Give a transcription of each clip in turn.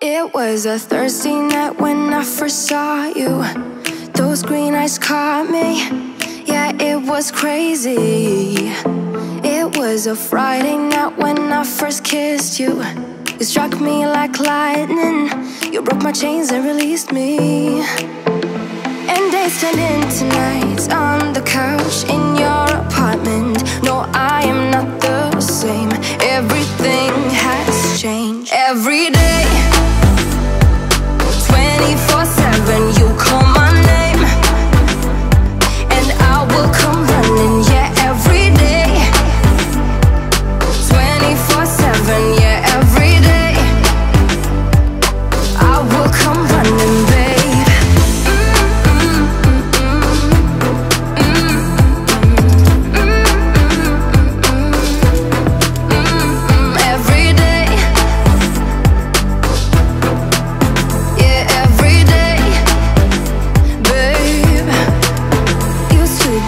It was a Thursday night when I first saw you. Those green eyes caught me. Yeah, it was crazy. It was a Friday night when I first kissed you. You struck me like lightning. You broke my chains and released me. And days turned into nights on the couch in your apartment. No, I am not the same. Everything has changed. Every day 24/7, you call my name, and I will come running. Yeah, every day, 24/7. Yeah, every day, I will come running, babe. Every day, yeah, every day.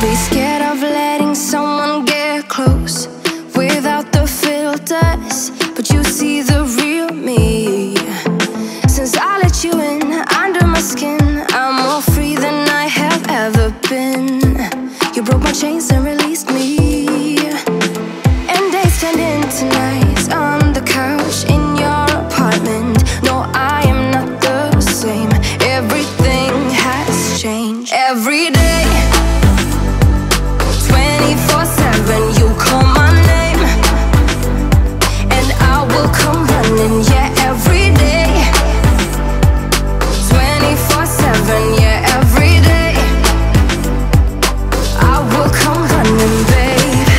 Be scared of letting someone get close without the filters, but you see the real me. Since I let you in, under my skin, I'm more free than I have ever been. You broke my chains and released me. And days turned into nights on the couch in your apartment. No, I am not the same. Everything has changed. Every day, 24/7, you call my name, and I will come running. Yeah, every day, 24/7. Yeah, every day, I will come running, babe.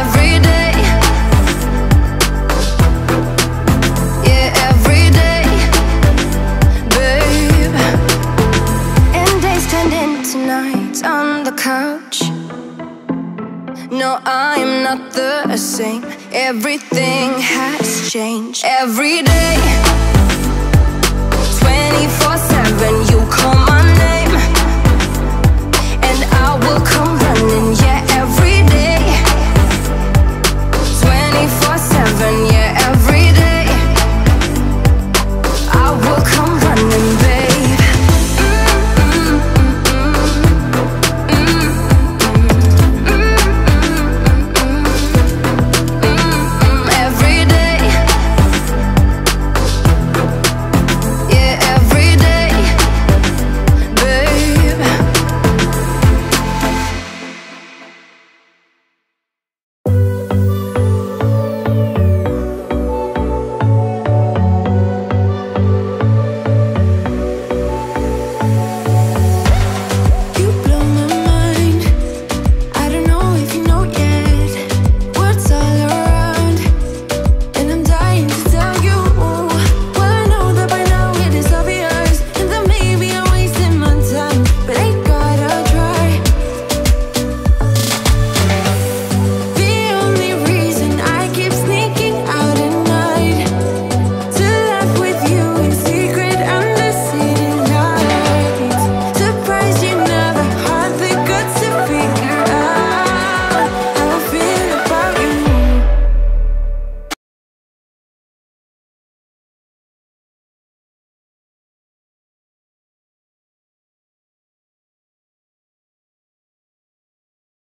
Every day, yeah, every day. Nights on the couch. No, I am not the same. Everything has changed. Every day, 24/7, you call